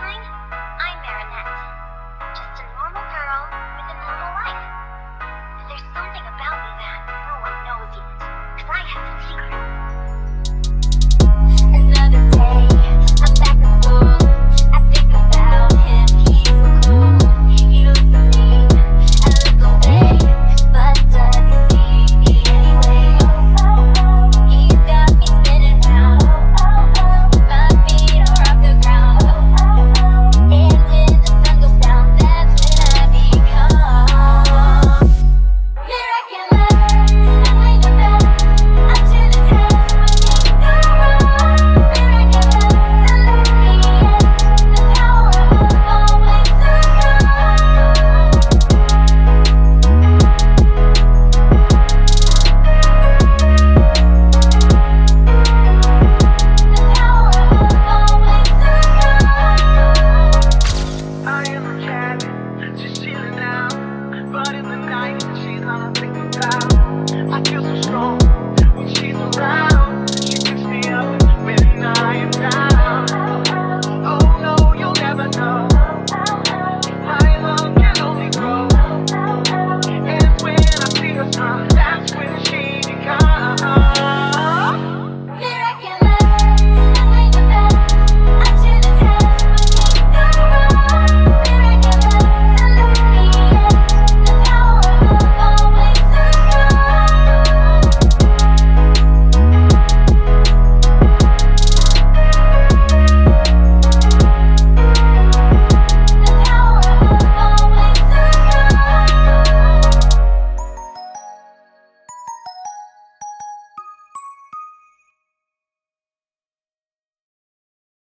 time